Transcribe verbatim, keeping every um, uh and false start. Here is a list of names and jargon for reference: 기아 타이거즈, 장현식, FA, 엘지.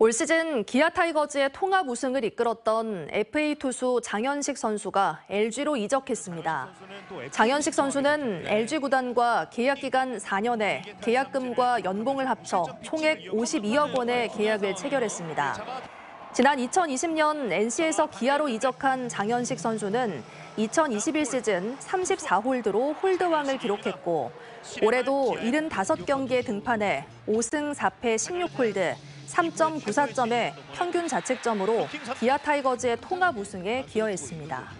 올 시즌 기아 타이거즈의 통합 우승을 이끌었던 에프에이 투수 장현식 선수가 엘지로 이적했습니다. 장현식 선수는 엘지 구단과 계약 기간 사 년에 계약금과 연봉을 합쳐 총액 오십이억 원의 계약을 체결했습니다. 지난 이천이십 년 엔씨에서 기아로 이적한 장현식 선수는 이천이십일 시즌 삼십사 홀드로 홀드왕을 기록했고 올해도 칠십오 경기에 등판해 오 승 사 패 십육 홀드, 삼 점 구사 점의 평균 자책점으로 기아 타이거즈의 통합 우승에 기여했습니다.